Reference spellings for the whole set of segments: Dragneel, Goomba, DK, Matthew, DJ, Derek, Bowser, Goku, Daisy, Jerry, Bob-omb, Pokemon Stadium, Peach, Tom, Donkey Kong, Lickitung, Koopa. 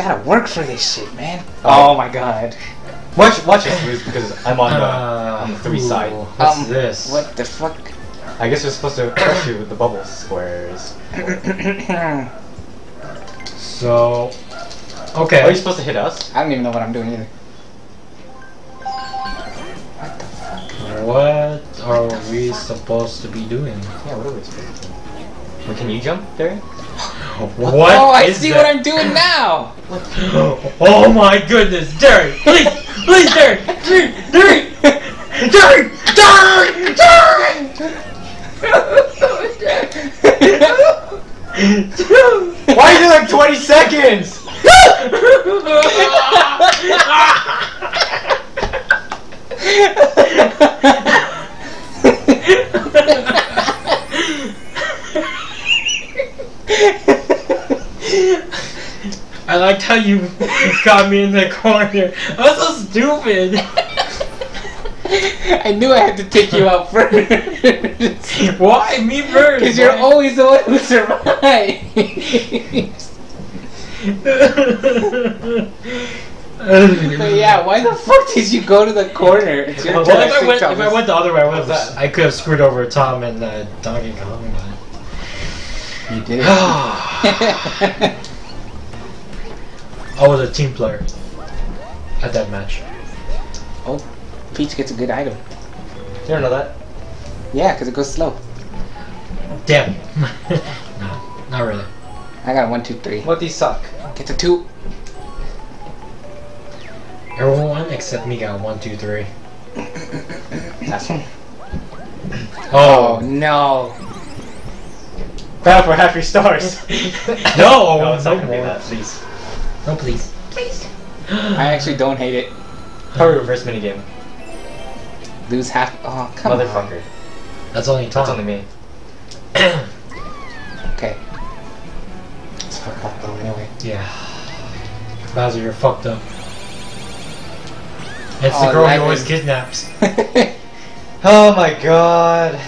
gotta work for this shit, man. Oh my god. Watch this news because I'm on the three side. What's this? What the fuck? I guess you're supposed to crush you with the bubble squares. So, okay. Are you supposed to hit us? I don't even know what I'm doing either. What the fuck? What are we supposed to be doing? Yeah, what are we supposed to do? Well, can you jump, Derek? What? Oh, I see what I'm doing now! What? Oh my goodness, Derek! Please! Please, Derek! Derek! Derek! Derek! Derek! Why is it like 20 seconds? I liked how you got me in the corner. I was so stupid. I knew I had to take you out first. Why? Me first? Because you're always the one who survives. But yeah, why the fuck did you go to the corner? It's your if I went the other way, I could have screwed over Tom and Donkey Kong. You did. I was a team player at that match. Oh, Peach gets a good item. You don't know that? Yeah, because it goes slow. Damn. No, not really. I got a 1, 2, 3. What, these suck? Get the 2. Everyone except me got 1, 2, 3. That's one. Oh no. Battle for half your stars. No, it's not gonna be that, please. No, please. Please. I actually don't hate it. Probably reverse minigame. Lose half. Oh, come on. Motherfucker. That's only Tom. That's only me. Okay. It's fucked up though, anyway. Yeah. Bowser, you're fucked up. It's the girl who always kidnaps. Oh my god.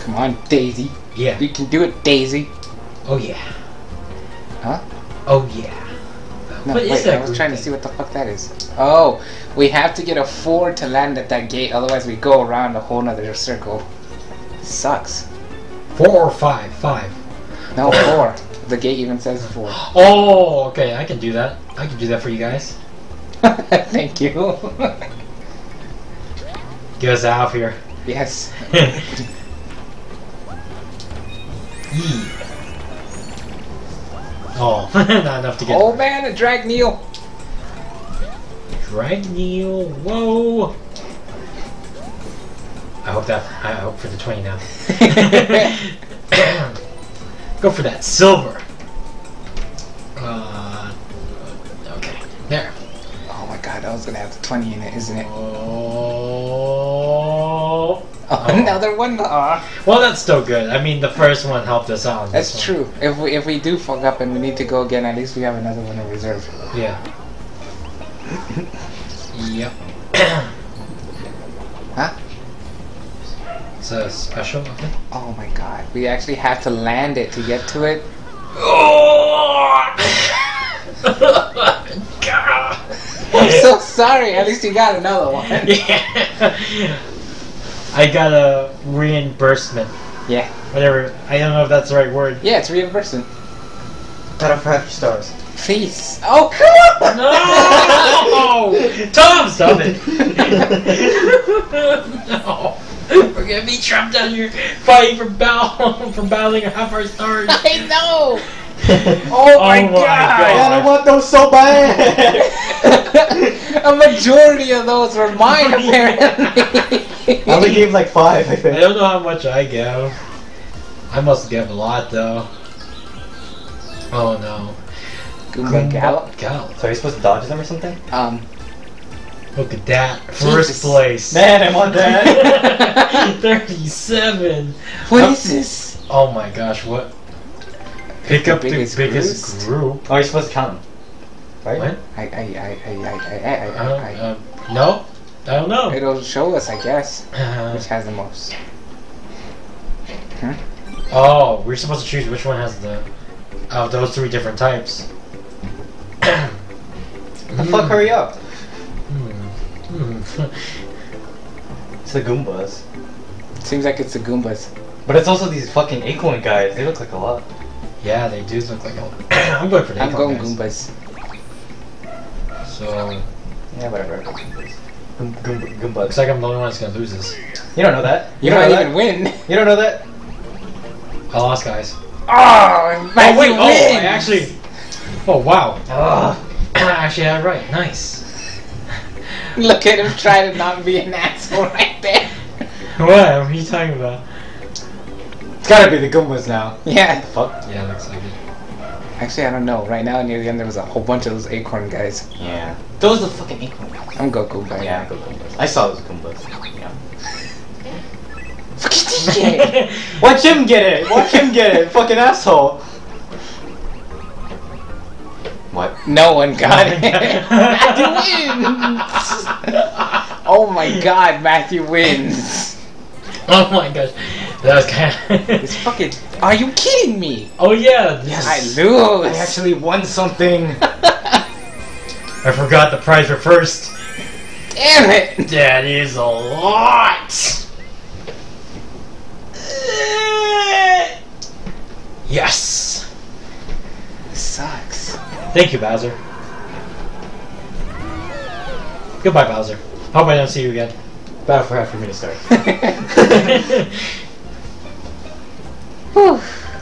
Come on, Daisy. Yeah. You can do it, Daisy. Oh, yeah. Huh? Oh, yeah. No, what is that? I was trying to see what the fuck that is. Oh, we have to get a 4 to land at that gate, otherwise we go around a whole nother circle. Sucks. 4 or 5? 5. No, 4. The gate even says 4. Oh, okay. I can do that. I can do that for you guys. Thank you. Get us out of here. Yes. Oh, not enough to get. Oh man, a Dragneel! Dragneel, whoa! I hope for the 20 now. Go for that silver. Okay, there. Oh my god, that was gonna have the 20 in it, isn't it? Oh. Another one? Well, that's still good. I mean, the first one helped us out. That's true. If we do fuck up and we need to go again, at least we have another one in reserve. Yeah. Yep. Huh? It's a special. Okay. Oh my god. We actually have to land it to get to it. I'm so sorry. At least you got another one. Yeah. I got a reimbursement. Yeah. Whatever. I don't know if that's the right word. Yeah, it's reimbursement. Out of 5 stars. Please. Oh, come on! No! Tom, stop it! No. We're gonna be trapped down here fighting for battling half our stars. I know! Oh my god! I don't want those so bad! A majority of those were mine, apparently. I only gave like 5, I think. I don't know how much I gave. I must give a lot, though. Oh no. Goomba Gallop? Gallop. So are you supposed to dodge them or something? Look at that. First place. Man, I want that. 37. What is this? Oh my gosh, what? Pick up the biggest group. Oh, you're supposed to count them. Right? What? No? I don't know. It'll show us, I guess, which has the most. Huh? Oh, we're supposed to choose which one has the... Out of those three different types. The fuck, hurry up! It's the Goombas. Seems like it's the Goombas. But it's also these fucking acorn guys. They look like a lot. Yeah, they do look like a lot. I'm going for the acorn guys. Goombas. So... Yeah, whatever. Goombas. Looks like I'm the only one that's gonna lose this. You don't know that. You don't even win. You don't know that. I lost, guys. Oh, wait. Wins. Oh, I actually... Oh, wow. Actually, I had it right. Nice. Look at him try to not be an asshole right there. What are you talking about? It's gotta be the Goombas now. Yeah. What the fuck? Yeah, looks like it. Actually, I don't know. Right now, near the end, there was a whole bunch of those acorn guys. Yeah. Those are the fucking acorn guys. I'm Goku, guys. Yeah, I'm Goombas. I saw those Goombas. Yeah. Fucking DJ! Watch him get it! Watch him get it! Fucking asshole! What? No one got it! Matthew wins! Oh my god, Matthew wins! Oh my gosh. That was kind of... It's fucking... Are you kidding me? Oh yeah! Yes! I lose! I actually won something! I forgot the prize for first! Damn it! That is a lot! Yes! This sucks. Thank you, Bowser. Goodbye, Bowser. Hope I don't see you again. About half for me to start.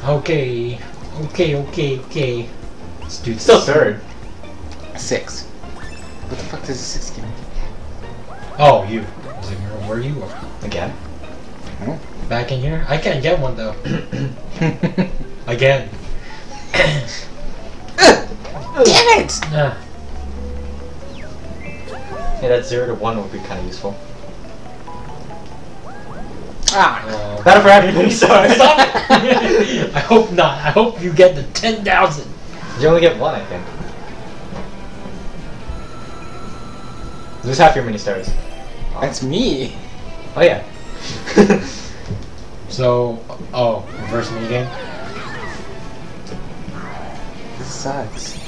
Okay. Okay. Let's do this. Still third. 6. What the fuck does a 6 give me? Oh, you. Was it where were you? Again? Huh? Back in here? I can't get one though. Again. Damn it! Yeah, that 0 to 1 would be kind of useful. Ah! That'll for everything, sorry. Stop it! I hope not. I hope you get the 10,000. You only get one, I think. Lose half your mini stars. Oh. That's me. Oh yeah. So, oh, reverse minigame? This sucks.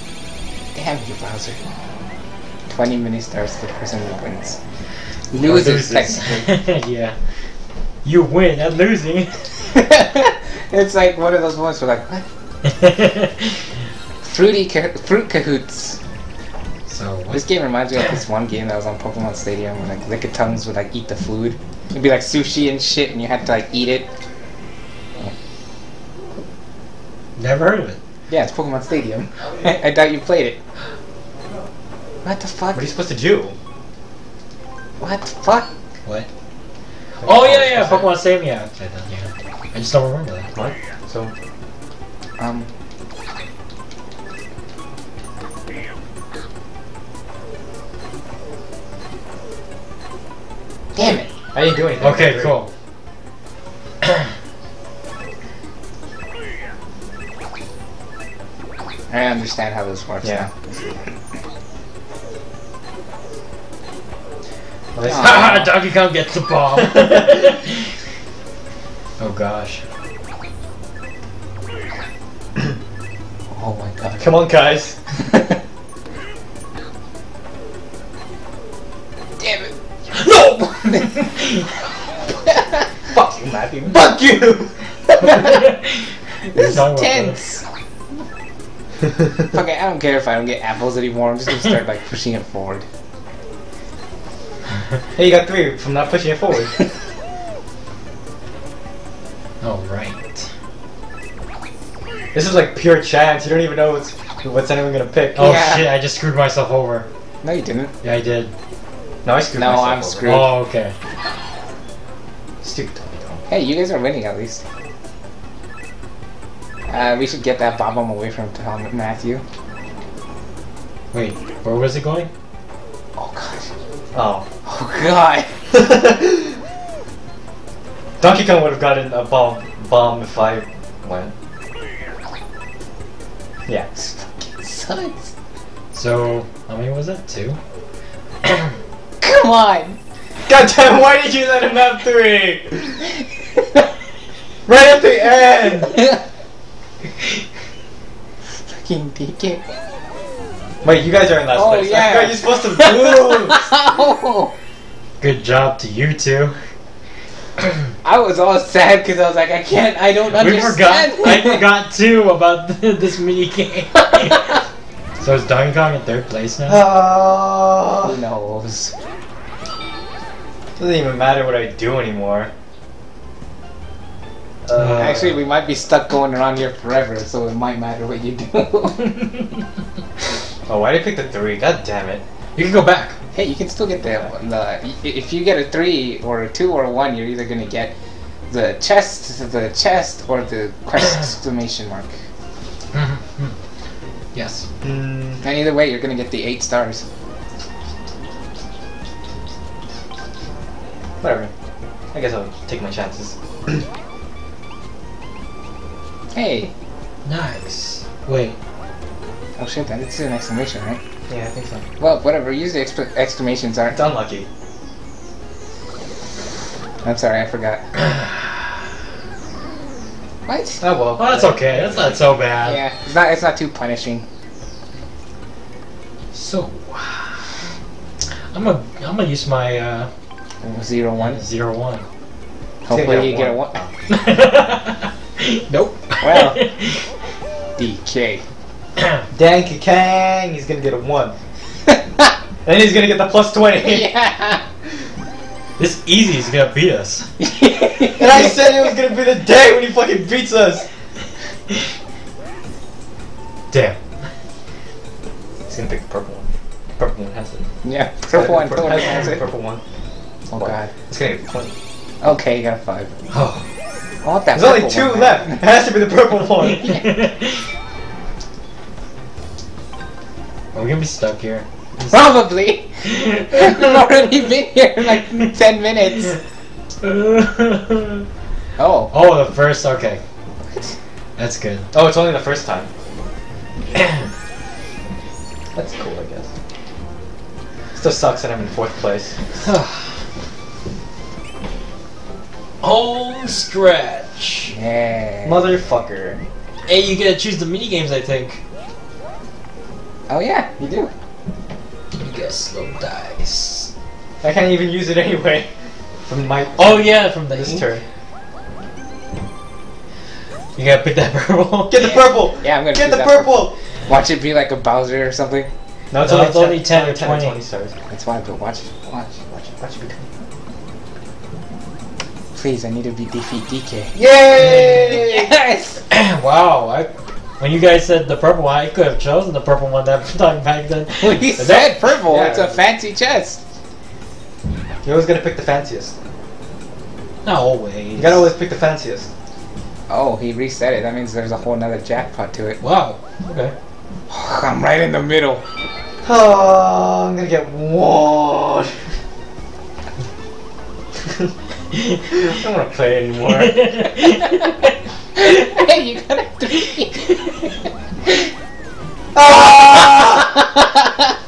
Damn you, Bowser. 20 mini stars for the person who wins. Loses, technically. Yeah. You win at losing. It's like one of those ones where, like, what? Fruit cahoots. So, what? This game reminds me of this one game that was on Pokemon Stadium where, like, Lickitungs would, like, eat the food. It'd be like sushi and shit, and you had to like eat it. Never heard of it. Yeah, it's Pokemon Stadium. I doubt you played it. What the fuck? What are you supposed to do? What the fuck? What? Oh yeah, Pokemon Stadium. Yeah, I just don't remember that. What? So, Damn it! I didn't do anything. Okay, cool. I understand how this works now. Haha, Donkey Kong gets the ball! Oh gosh. Oh my god. Come on, guys! Damn it! No! Fuck you, Matthew. Fuck you! This is tense. Okay, I don't care if I don't get apples anymore. I'm just gonna start like pushing it forward. Hey, you got 3 from not pushing it forward. All right. This is like pure chance. You don't even know what's anyone gonna pick. Oh shit! I just screwed myself over. No, you didn't. Yeah, I did. No, I'm screwed. Oh, okay. Stupid. Hey, you guys are winning at least. We should get that Bob-omb away from Tom and Matthew. Wait, where was it going? Oh god. Oh god. Donkey Kong would have gotten a bomb if I went. Yeah. This fucking sucks. So, how many was that? 2? Come on! Goddamn, why did you let him have 3? Right again! Fucking DK. Wait, you guys are in last place. Yeah. That's why you're supposed to move! Oh. Good job to you two. I was all sad because I was like, I don't understand. I forgot too about this mini game. So is Donkey Kong in third place now? Who knows? Doesn't even matter what I do anymore. Actually, we might be stuck going around here forever, so it might matter what you do. Oh, why did I pick the 3? God damn it! You can go back. Hey, you can still get the if you get a 3 or a 2 or a 1, you're either gonna get the chest, or the question exclamation mark. Yes. And either way, you're gonna get the 8 stars. Whatever. I guess I'll take my chances. Hey. Nice. Wait. Oh shit! Then it's an exclamation, right? Yeah, I think so. Well, whatever. Usually exclamations aren't. It's unlucky. I'm sorry, I forgot. What? Oh well. Oh, that's okay. That's not so bad. Yeah, it's not. It's not too punishing. So, I'm gonna use my 0-1. 0-1. Hopefully you get a 1. Nope. Well, DK. Donkey Kong, he's gonna get a 1. And he's gonna get the +20. Yeah. This easy is gonna beat us. And I said it was gonna be the day when he fucking beats us. Damn. He's gonna pick the purple one. Purple one has it. Yeah, purple one totally has it. Purple one. Oh god. It's gonna get 20. Okay, you got a 5. Oh. I want that. There's only 2 left. It has to be the purple one. Yeah. Are we gonna be stuck here? Probably! We've already been here like 10 minutes. Oh. Oh, the first, okay. What? That's good. Oh, it's only the first time. That's cool, I guess. Still sucks that I'm in 4th place. Home stretch! Yeah. Motherfucker. Hey, you gotta choose the minigames, I think. Oh yeah, you do. You get slow dice. I can't even use it anyway. From my this turn. You gotta pick that purple. Get the purple. Yeah, I'm gonna get the purple. Watch it be like a Bowser or something. No, it's only 10 or 20 stars. That's why, but watch it be 20. Please, I need to be defeat DK. Yay! Yes. Wow. When you guys said the purple one, I could have chosen the purple one that time back then. Well, he said purple! Yeah. It's a fancy chest! You're always gonna pick the fanciest. Not always. You gotta always pick the fanciest. Oh, he reset it. That means there's a whole nother jackpot to it. Wow. Okay. I'm right in the middle. Oh, I'm gonna get washed. I don't wanna play anymore. Hey, you got a 3! Ah!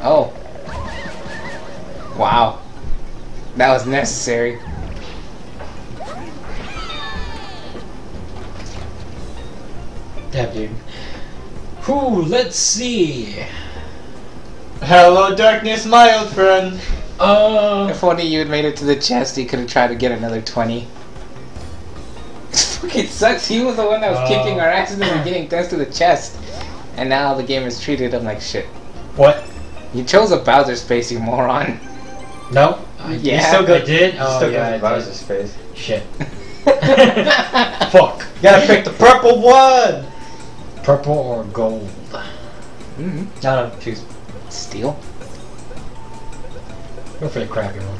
Oh. Wow. That was necessary. Damn, dude. Whew, let's see. Hello, darkness, my old friend. Oh. If only you had made it to the chest, you could have tried to get another 20. It sucks, he was the one that was kicking our asses in the beginning thanks to the chest. And now the game has treated him like shit. What? You chose a Bowser space, you moron. No? Yeah. You still go, I did? Oh, still yeah, Bowser space. Shit. Fuck. You gotta pick the purple one! Purple or gold? Mm-hmm. No, choose. Steel? Go for the crappy one.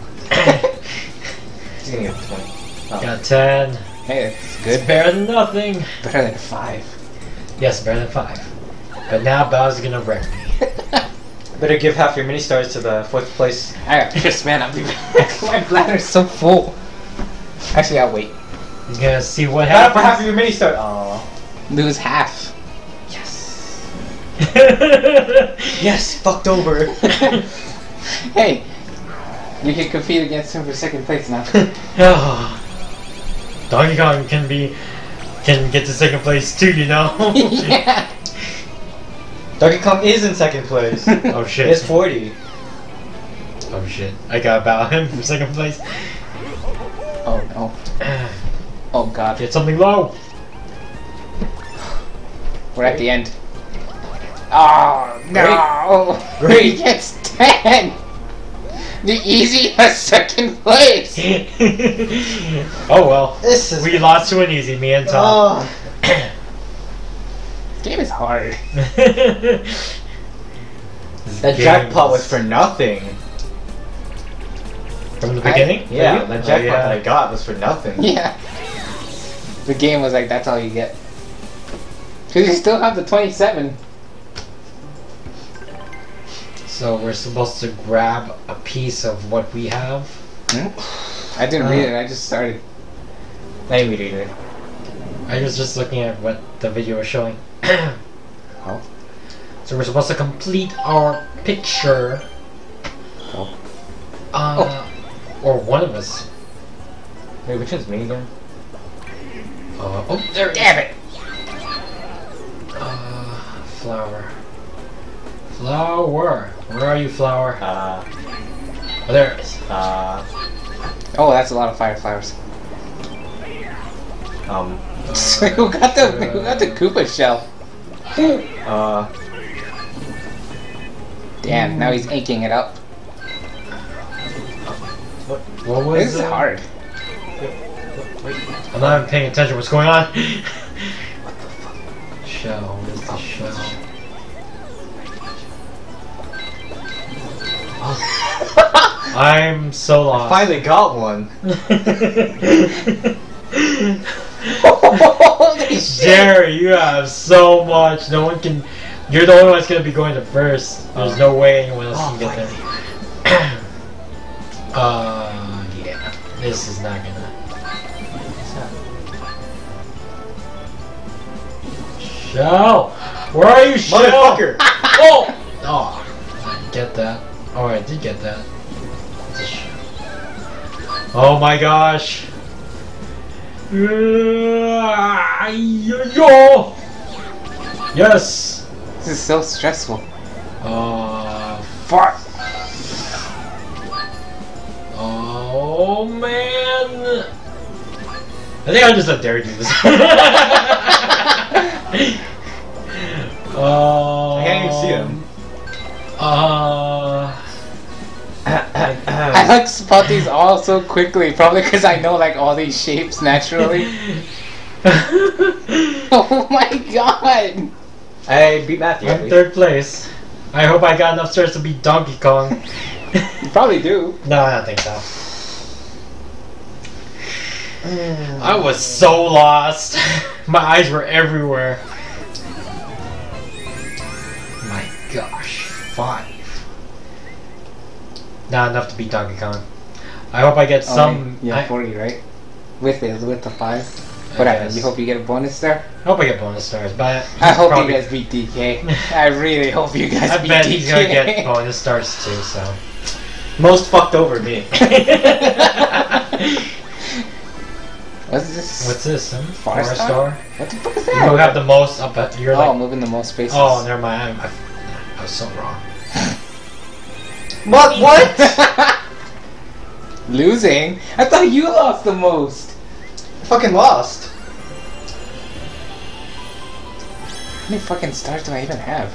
He's gonna get 20. Oh. Got 10. Hey, it's good. It's better than nothing. Better than 5. Yes, better than 5. But now Bowser's gonna wreck me. Better give half your mini stars to the 4th place. I got pissed, man. I'll be back. My bladder's so full. Actually, I'll wait. He's gonna see what happens. Half of your mini stars. Oh, lose half. Yes. Yes, fucked over. Hey, you can compete against him for 2nd place now. Oh. Donkey Kong can get to second place too, you know? Yeah. Donkey Kong is in second place. Oh shit. It's 40. Oh shit. I got about him for second place. Oh no. Oh god. Get something low. We're at the end. Oh no! Great. He gets 10! The easiest second place! Oh well. This is we lost to an easy, me and Tom. Oh. This game is hard. That jackpot was for nothing. From the beginning? Yeah, the jackpot that I got was for nothing. Yeah. The game was like, that's all you get. Because you still have the 27. So we're supposed to grab a piece of what we have? Hmm? I didn't read it, I just started. I didn't read it. I was just looking at what the video was showing. Oh. So we're supposed to complete our picture. Oh. Or one of us. Wait, which one's me again? Oh, there it is. Damn it! Flower. Flower! Where are you, flower? Oh, there it is. Oh, that's a lot of fire flowers. Who got the Koopa shell? Damn, now he's inking it up. What was this? Is hard. I'm not even paying attention. What's going on? What the fuck? Shell. What is the shell? I'm so lost. I finally got one. Holy shit. Jerry, you have so much. No one can. You're the only one that's gonna be going to first. There's no way anyone else can get there. Yeah. This is not gonna. Shell, where are you, Shell? Motherfucker! Oh, oh, get that. Oh, I did get that. Oh my gosh! Yes! This is so stressful. Fuck! Oh man! I think I just let Derek do this. I can't even see him. I like spot these all so quickly, probably because I know like all these shapes naturally. Oh my god! I beat Matthew. I'm third place. I hope I got enough stars to beat Donkey Kong. You probably do. No, I don't think so. I was so lost. My eyes were everywhere. My gosh, 5. Not enough to beat Donkey Kong. I hope I get some. Yeah, 40, right? With the 5. Whatever. You hope you get a bonus star? I hope I get bonus stars, but I hope you guys beat DK. I really hope you guys beat DK. I bet he's gonna get bonus stars too, so. Most fucked over me. What's this? What's this? Four star? What the fuck is that? You have the most up at your like. Oh, moving the most spaces. Oh, never mind. I was so wrong. What? What? Losing? I thought you lost the most. I fucking lost. How many fucking stars do I even have?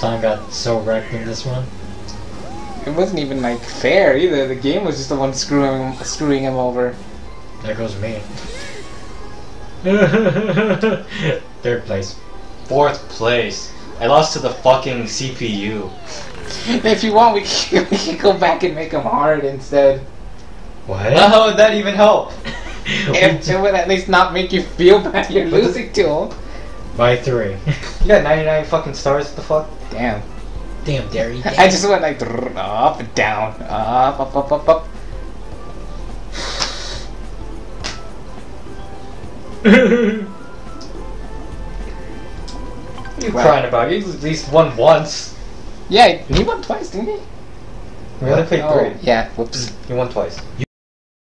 Tom got so wrecked in this one. It wasn't even like fair either. The game was just the one screwing him over. There goes me. Third place. Fourth place. I lost to the fucking CPU. If you want, we can go back and make them hard instead. What? How would that even help? It would at least not make you feel bad you're losing to him. By 3. You got 99 fucking stars, what the fuck? Damn. Damn, Derry. I just went like, up and down, up. You're crying about it. You at least won once. Yeah, he won twice, didn't he? We only played 3. Yeah, whoops. He won twice.